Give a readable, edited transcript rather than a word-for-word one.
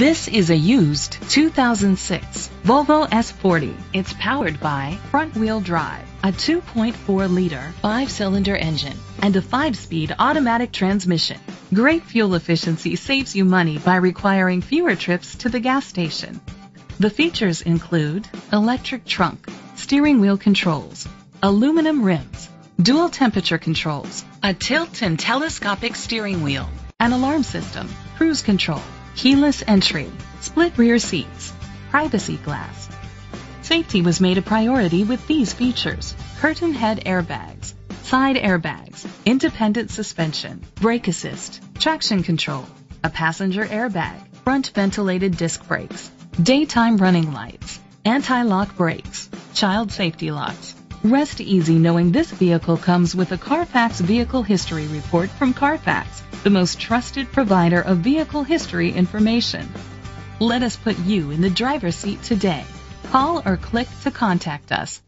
This is a used 2006 Volvo S40. It's powered by front-wheel drive, a 2.4-liter 5-cylinder engine, and a 5-speed automatic transmission. Great fuel efficiency saves you money by requiring fewer trips to the gas station. The features include electric trunk, steering wheel controls, aluminum rims, dual temperature controls, a tilt and telescopic steering wheel, an alarm system, cruise control, keyless entry, split rear seats, privacy glass. Safety was made a priority with these features: curtain head airbags, side airbags, independent suspension, brake assist, traction control, a passenger airbag, front ventilated disc brakes, daytime running lights, anti-lock brakes, child safety locks. Rest easy knowing this vehicle comes with a Carfax Vehicle History Report from Carfax, the most trusted provider of vehicle history information. Let us put you in the driver's seat today. Call or click to contact us.